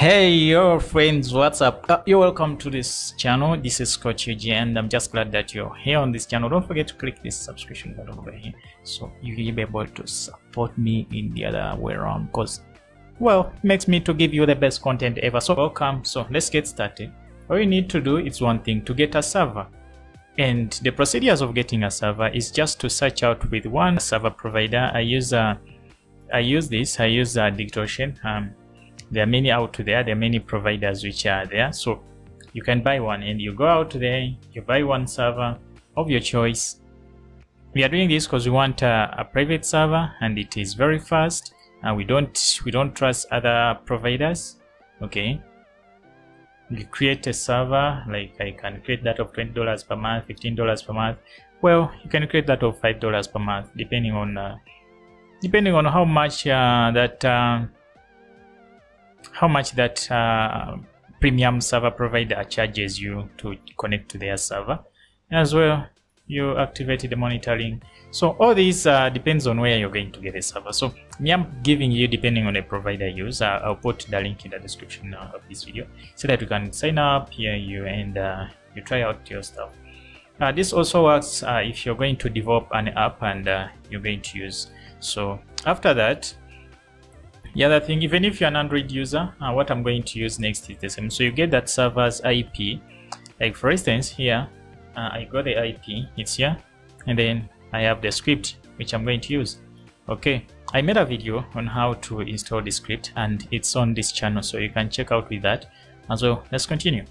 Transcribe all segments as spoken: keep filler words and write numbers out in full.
Hey your friends, what's up? Uh, you're welcome to this channel. This is ScotUG and I'm just glad that you're here on this channel. Don't forget to click this subscription button over here so you'll be able to support me in the other way around, because well, it makes me to give you the best content ever. So welcome. So let's get started. All you need to do is one thing: to get a server. And the procedures of getting a server is just to search out with one server provider. I use uh, I use this I use uh, DigitalOcean. um There are many out there, there are many providers which are there, so you can buy one and you go out there, you buy one server of your choice. We are doing this because we want a, a private server and it is very fast, and we don't we don't trust other providers. Okay, you create a server, like I can create that of twenty dollars per month, fifteen dollars per month. Well, you can create that of five dollars per month, depending on uh, depending on how much uh, that uh, how much that uh, premium server provider charges you to connect to their server. And as well, you activate the monitoring. So all these uh, depends on where you're going to get a server. So me, I'm giving you depending on the provider you use. uh, I'll put the link in the description of this video so that you can sign up here you and uh, you try out your stuff. Uh, this also works uh, if you're going to develop an app and uh, you're going to use. So after that, the other thing, even if you're an Android user, uh, what I'm going to use next is the same. So you get that server's I P. Like for instance, here uh, I got the I P, it's here, and then I have the script which I'm going to use. Okay, I made a video on how to install the script and it's on this channel, so you can check out with that as well. Let's continue.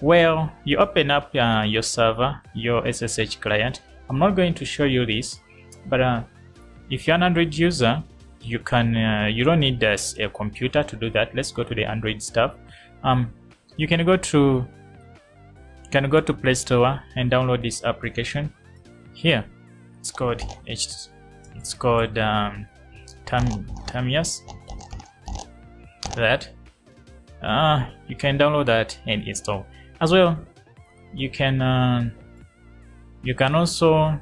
Well, you open up uh, your server, your S S H client. I'm not going to show you this, but uh, if you're an Android user, you can uh, you don't need uh, a computer to do that. Let's go to the Android stuff. Um you can go to you can go to Play Store and download this application here. It's called it's, it's called um Termius. That uh you can download that and install as well. You can uh, you can also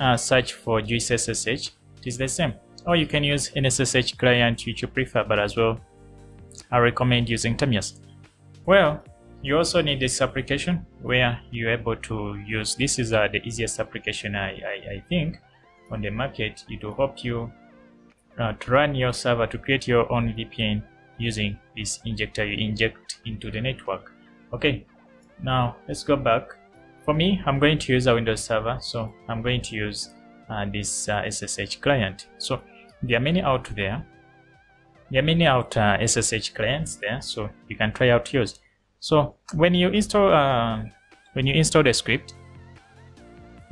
uh, search for JuiceSSH. It is the same. Or you can use an S S H client which you prefer, but as well, I recommend using Termius. Well, you also need this application where you're able to use. This is uh, the easiest application I, I, I think on the market. It will help you uh, to run your server, to create your own V P N using this injector you inject into the network. Okay, now let's go back. For me, I'm going to use a Windows server, so I'm going to use uh, this uh, S S H client. So there are many out there. There are many out uh, S S H clients there, so you can try out yours. So when you install, uh, when you install the script,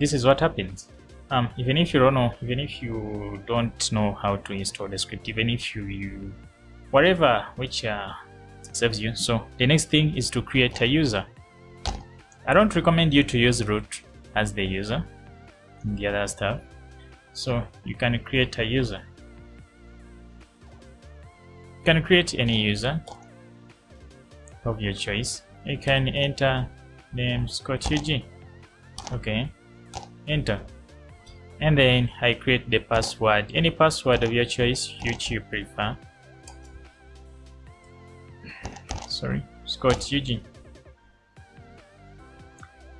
this is what happens. Um, even if you don't know, even if you don't know how to install the script, even if you, you whatever which uh, serves you. So the next thing is to create a user. I don't recommend you to use root as the user in the other stuff. So you can create a user. You can create any user of your choice. You can enter name ScotUG. Okay, enter, and then I create the password, any password of your choice which you prefer. Sorry, ScotUG,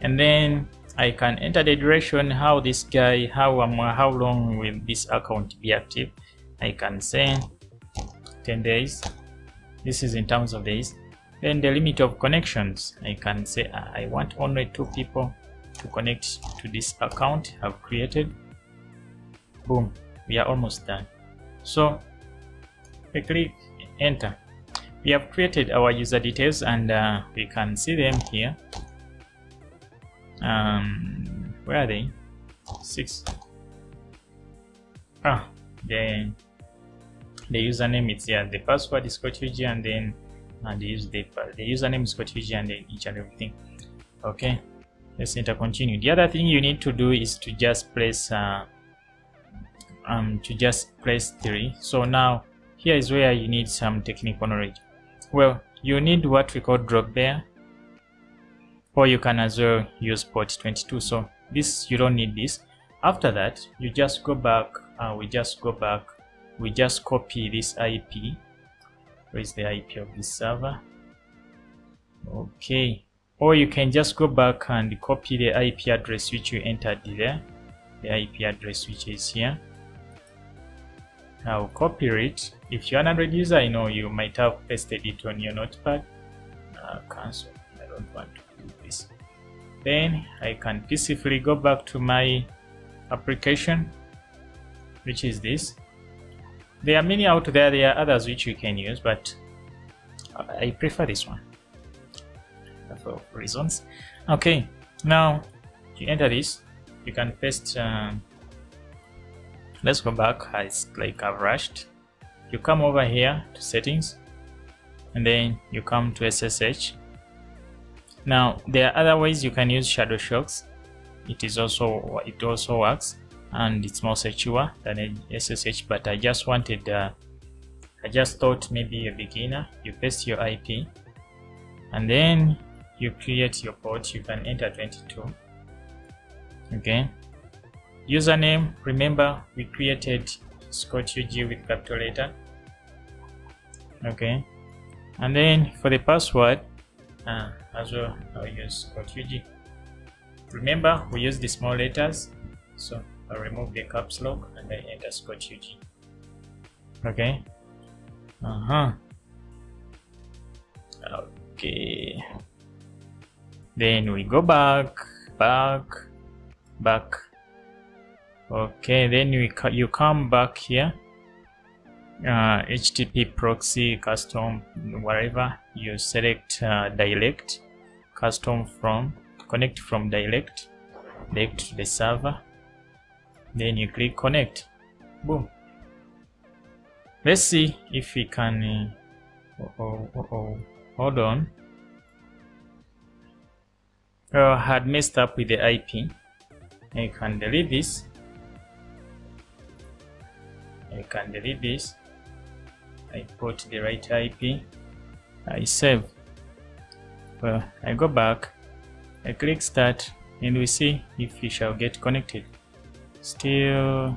and then I can enter the duration, how this guy, how um, how long will this account be active. I can say ten days. This is in terms of days. Then the limit of connections, I can say I want only two people to connect to this account I've created. Boom, we are almost done. So we click enter. We have created our user details and uh, we can see them here. Um where are they? Six. Ah, then the username is here, the password is ScotUG, and then and they use the, the username is ScotUG, and then each and everything. Okay, let's enter continue. The other thing you need to do is to just place uh, um to just place three. So now here is where you need some technical knowledge. Well, you need what we call drop bear, or you can as well use port twenty-two. So this, you don't need this. After that, you just go back and uh, we just go back we just copy this I P Where is the I P of this server? Okay, or you can just go back and copy the I P address which you entered there, the I P address which is here. I'll copy it. If you're an Android user, I know you might have pasted it on your notepad. Uh, cancel, I don't want to do this. Then I can peacefully go back to my application, which is this. There are many out there, there are others which you can use, but I prefer this one for reasons. Okay, now you enter this, you can paste. Uh, let's go back, it's like I've rushed. You come over here to settings, and then you come to S S H. Now there are other ways you can use Shadowsocks. It is also it also works, and it's more secure than S S H. But I just wanted, uh, I just thought maybe a beginner. You paste your I P, and then you create your port. You can enter twenty-two. Okay. Username. Remember, we created ScotUG with capital letter. Okay. And then for the password, uh, as well, I'll use ScotUG. Remember, we use the small letters, so I'll remove the caps lock and then enter ScotUG. Okay. Uh huh. Okay. Then we go back, back, back. Okay. Then we you come back here. Uh, H T P proxy custom whatever you select, uh, direct custom from. Connect from direct, direct to the server. Then you click connect. Boom. Let's see if we can. Uh, oh, oh, oh, hold on. Uh, I had messed up with the I P. I can delete this. I can delete this. I put the right I P. I save. Well, I go back. I click start and we see if we shall get connected. Still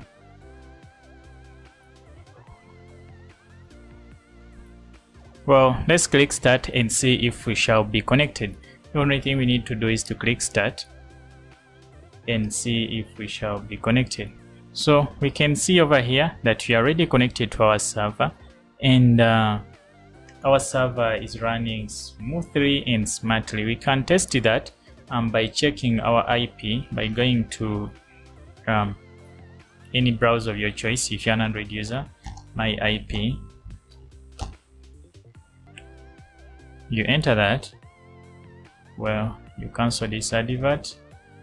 well, let's click start and see if we shall be connected. The only thing we need to do is to click start and see if we shall be connected. So we can see over here that we are already connected to our server, and uh, our server is running smoothly and smartly. We can test that Um, by checking our I P, by going to um, any browser of your choice. If you're an Android user, my I P, you enter that. Well, you cancel this advert.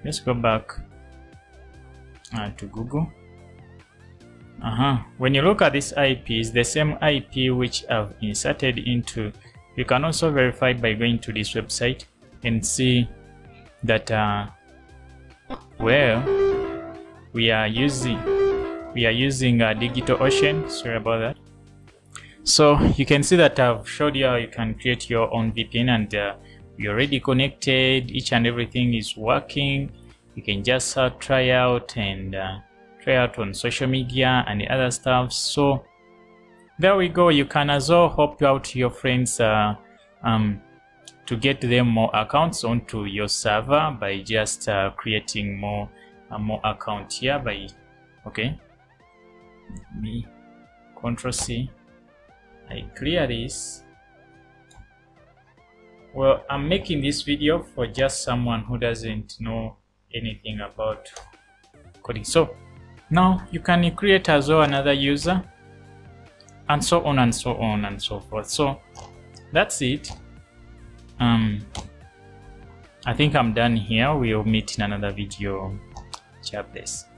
Let's go back uh, to Google. Uh-huh. When you look at this I P, it's the same I P which I've inserted into. You can also verify by going to this website and see that uh well we are using we are using uh, DigitalOcean. Sorry about that. So you can see that I've showed you how you can create your own V P N, and uh, you're already connected. Each and everything is working. You can just uh, try out and uh, try out on social media and the other stuff. So there we go. You can as well help out your friends uh um to get them more accounts onto your server by just uh, creating more uh, more account here by okay me Control C. I clear this. Well, I'm making this video for just someone who doesn't know anything about coding. So now you can create as well another user, and so on and so on and so forth. So that's it. Um, I think I'm done here. We'll meet in another video. Chapters.